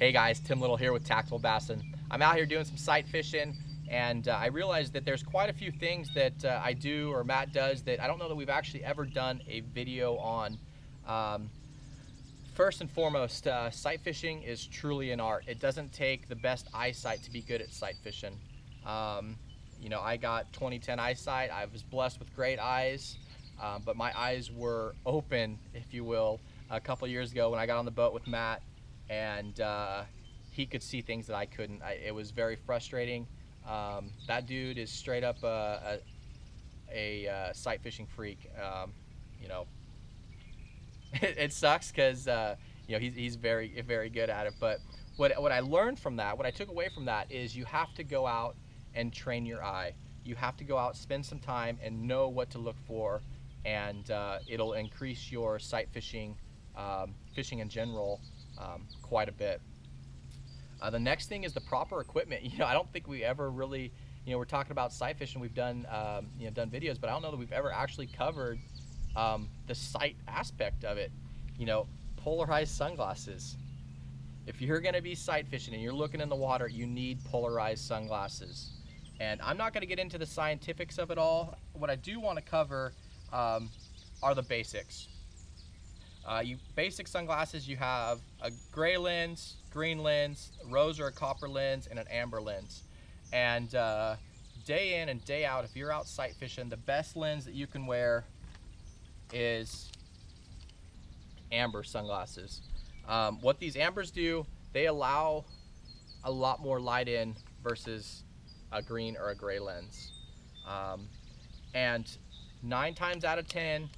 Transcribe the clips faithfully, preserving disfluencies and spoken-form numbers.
Hey guys, Tim Little here with Tactical Bassin. I'm out here doing some sight fishing, and uh, I realized that there's quite a few things that uh, I do, or Matt does, that I don't know that we've actually ever done a video on. Um, first and foremost, uh, sight fishing is truly an art. It doesn't take the best eyesight to be good at sight fishing. Um, you know, I got twenty ten eyesight. I was blessed with great eyes, uh, but my eyes were open, if you will, a couple years ago when I got on the boat with Matt. And uh, he could see things that I couldn't. I, it was very frustrating. Um, that dude is straight up a, a, a, a sight fishing freak. Um, you know, it, it sucks because uh, you know he's, he's very very good at it. But what what I learned from that, what I took away from that, is you have to go out and train your eye. You have to go out, spend some time, and know what to look for, and uh, it'll increase your sight fishing, um, fishing in general. Um, quite a bit. Uh, the next thing is the proper equipment. You know, I don't think we ever really, you know, we're talking about sight fishing. We've done, um, you know, done videos, but I don't know that we've ever actually covered um, the sight aspect of it. You know, polarized sunglasses. If you're going to be sight fishing and you're looking in the water, you need polarized sunglasses. And I'm not going to get into the scientifics of it all. What I do want to cover um, are the basics. Uh, you basic sunglasses, you have a gray lens, green lens, rose or a copper lens, and an amber lens. And uh, day in and day out, if you're out sight fishing, the best lens that you can wear is amber sunglasses. Um, what these ambers do, they allow a lot more light in versus a green or a gray lens. Um, and nine times out of ten,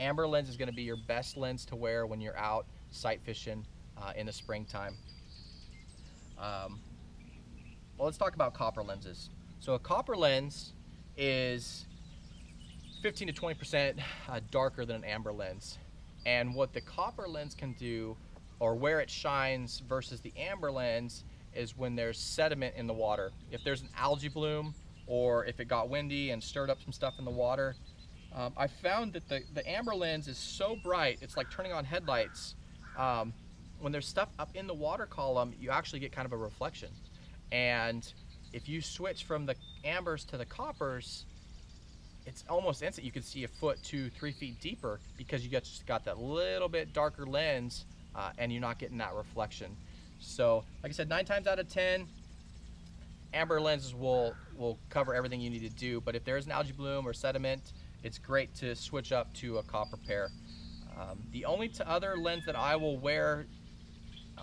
amber lens is going to be your best lens to wear when you're out sight fishing uh, in the springtime. Um, well, let's talk about copper lenses. So a copper lens is fifteen to twenty percent uh, darker than an amber lens. And what the copper lens can do, or where it shines versus the amber lens, is when there's sediment in the water. If there's an algae bloom, or if it got windy and stirred up some stuff in the water, Um, I found that the, the amber lens is so bright, it's like turning on headlights. Um, when there's stuff up in the water column, you actually get kind of a reflection. And if you switch from the ambers to the coppers, it's almost instant. You can see a foot, two, three feet deeper because you just got that little bit darker lens uh, and you're not getting that reflection. So, like I said, nine times out of ten, amber lenses will, will cover everything you need to do. But if there is an algae bloom or sediment, it's great to switch up to a copper pair. Um, the only t other lens that I will wear,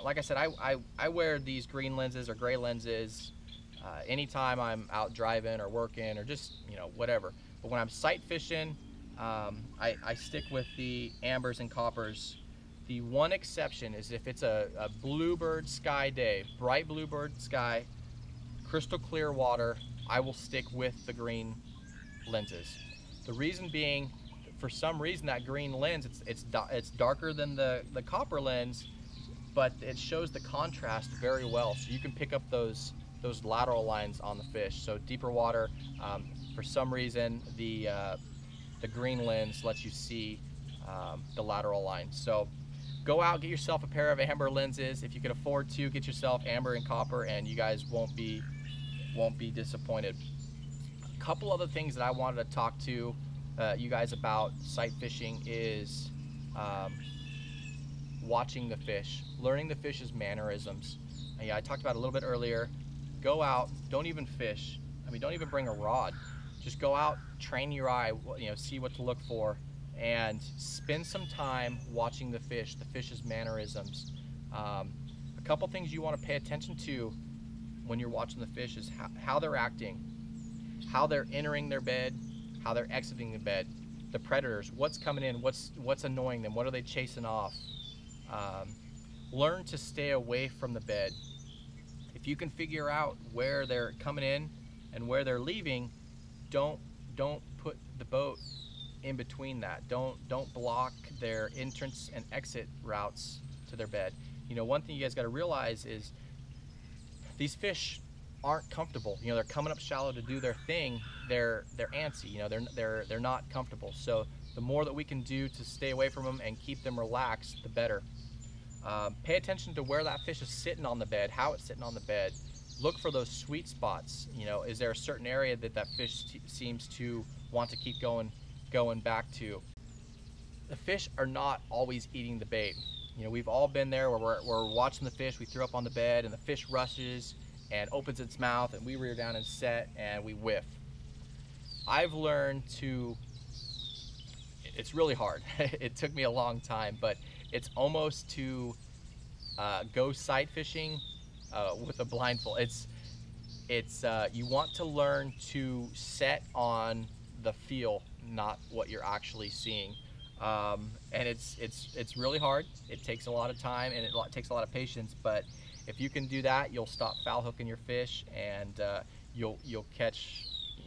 like I said, I, I, I wear these green lenses or gray lenses uh, anytime I'm out driving or working or just, you know, whatever. But when I'm sight fishing, um, I, I stick with the ambers and coppers. The one exception is if it's a, a bluebird sky day, bright bluebird sky, crystal clear water, I will stick with the green lenses. The reason being, for some reason, that green lens, it's, it's, it's darker than the, the copper lens, but it shows the contrast very well. So you can pick up those, those lateral lines on the fish. So deeper water, um, for some reason, the, uh, the green lens lets you see um, the lateral lines. So go out, get yourself a pair of amber lenses. If you can afford to, get yourself amber and copper, and you guys won't be, won't be disappointed. Couple other things that I wanted to talk to uh, you guys about sight fishing is um, watching the fish, learning the fish's mannerisms. And yeah, I talked about it a little bit earlier. Go out, don't even fish. I mean, don't even bring a rod. Just go out, train your eye, you know, see what to look for, and spend some time watching the fish, the fish's mannerisms. Um, a couple things you want to pay attention to when you're watching the fish is how, how they're acting, how they're entering their bed, how they're exiting the bed, the predators, what's coming in, what's what's annoying them, what are they chasing off. Um, learn to stay away from the bed. If you can figure out where they're coming in and where they're leaving, don't don't put the boat in between that. Don't don't block their entrance and exit routes to their bed. You know, one thing you guys got to realize is these fish aren't comfortable. You know, they're coming up shallow to do their thing. They're they're antsy. You know, they're they're they're not comfortable. So the more that we can do to stay away from them and keep them relaxed, the better. Um, pay attention to where that fish is sitting on the bed, how it's sitting on the bed. Look for those sweet spots. You know, is there a certain area that that fish seems to want to keep going, going back to? The fish are not always eating the bait. You know, we've all been there where we're, we're watching the fish, we threw up on the bed and the fish rushes and opens its mouth and we rear down and set and we whiff. I've learned to, it's really hard. It took me a long time, but it's almost to uh, go sight fishing uh, with a blindfold. It's, it's uh, you want to learn to set on the feel, not what you're actually seeing. Um, and it's, it's, it's really hard. It takes a lot of time and it takes a lot of patience, but if you can do that, you'll stop foul hooking your fish and uh, you'll, you'll catch,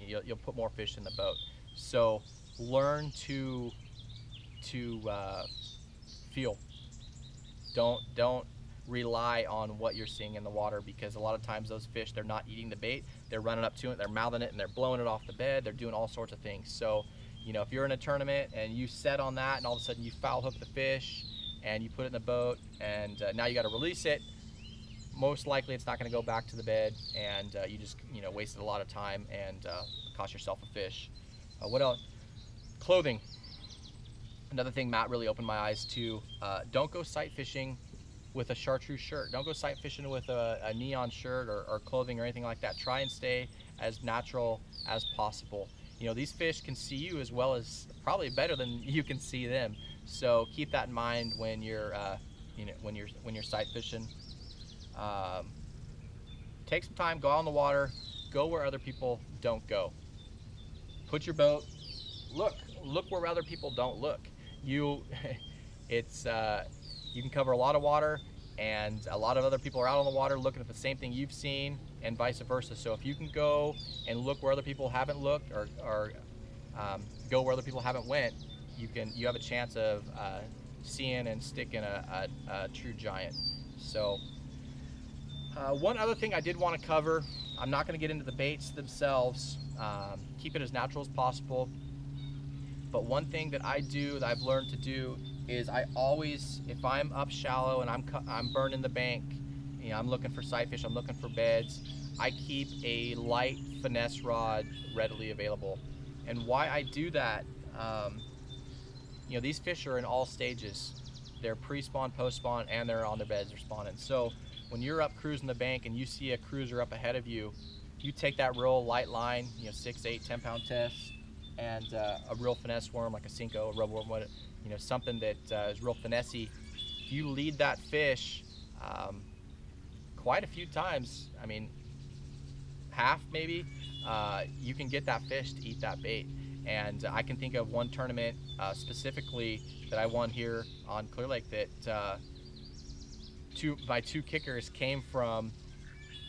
you'll, you'll put more fish in the boat. So learn to, to uh, feel. Don't, don't rely on what you're seeing in the water, because a lot of times those fish, they're not eating the bait. They're running up to it, they're mouthing it, and they're blowing it off the bed. They're doing all sorts of things. So, you know, if you're in a tournament and you set on that and all of a sudden you foul hook the fish and you put it in the boat and uh, now you got to release it, most likely it's not going to go back to the bed, and uh, you just, you know, wasted a lot of time and uh, cost yourself a fish. Uh, what else? Clothing. Another thing Matt really opened my eyes to, uh, don't go sight fishing with a chartreuse shirt. Don't go sight fishing with a, a neon shirt or, or clothing or anything like that. Try and stay as natural as possible. You know, these fish can see you as well as, probably better than you can see them. So keep that in mind when you're, uh, you know, when you're when you're sight fishing. Um, take some time, go out on the water, go where other people don't go. Put your boat, look, look where other people don't look. You, it's uh, you can cover a lot of water, and a lot of other people are out on the water looking at the same thing you've seen, and vice versa. So if you can go and look where other people haven't looked, or, or um, go where other people haven't went, you can you have a chance of uh, seeing and sticking a, a, a true giant. So uh, one other thing I did want to cover, I'm not going to get into the baits themselves, um, keep it as natural as possible, but one thing that I do, that I've learned to do, is I always, if I'm up shallow and I'm, I'm burning the bank, you know, I'm looking for sight fish, I'm looking for beds, I keep a light finesse rod readily available. And why I do that, um, you know, these fish are in all stages. They're pre-spawn, post-spawn, and they're on their beds, they're spawning. So when you're up cruising the bank and you see a cruiser up ahead of you, you take that real light line, you know, six, eight, ten pound test, and uh, a real finesse worm like a Senko, a rub worm, what, you know, something that uh, is real finessey. If you lead that fish um, quite a few times, I mean, half maybe, uh, you can get that fish to eat that bait. And I can think of one tournament uh, specifically that I won here on Clear Lake that uh, two, my two kickers came from,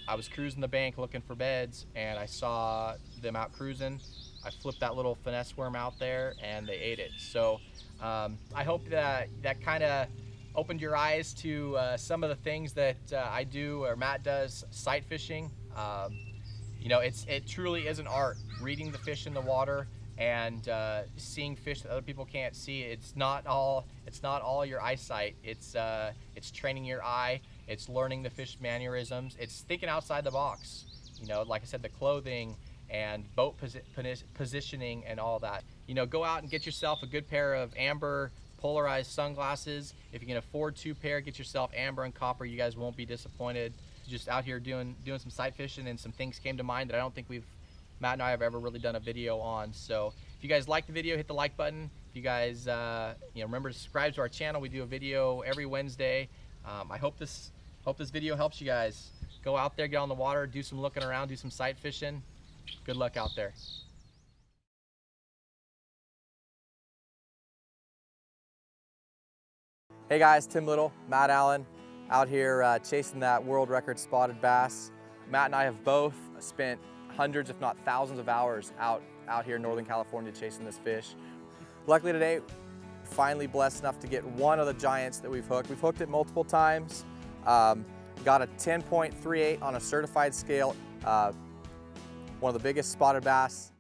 I was cruising the bank looking for beds and I saw them out cruising. I flipped that little finesse worm out there and they ate it. So um, I hope that that kind of opened your eyes to uh, some of the things that uh, I do, or Matt does, sight fishing. Um, you know, it's it truly is an art, reading the fish in the water and uh, seeing fish that other people can't see. It's not all it's not all your eyesight. It's uh, it's training your eye. It's learning the fish mannerisms. It's thinking outside the box. You know, like I said, the clothing and boat posi positioning and all that. You know, go out and get yourself a good pair of amber polarized sunglasses. If you can afford two pair, get yourself amber and copper. You guys won't be disappointed. Just out here doing doing some sight fishing, and some things came to mind that I don't think we've, Matt and I have ever really done a video on. So if you guys like the video, hit the like button. If you guys, uh, you know, remember to subscribe to our channel. We do a video every Wednesday. Um, I hope this, hope this video helps you guys. Go out there, get on the water, do some looking around, do some sight fishing. Good luck out there. Hey guys, Tim Little, Matt Allen, out here uh, chasing that world record spotted bass. Matt and I have both spent hundreds, if not thousands, of hours out, out here in Northern California chasing this fish. Luckily today, finally blessed enough to get one of the giants that we've hooked. We've hooked it multiple times. Um, got a ten point three eight on a certified scale. Uh, One of the biggest spotted bass.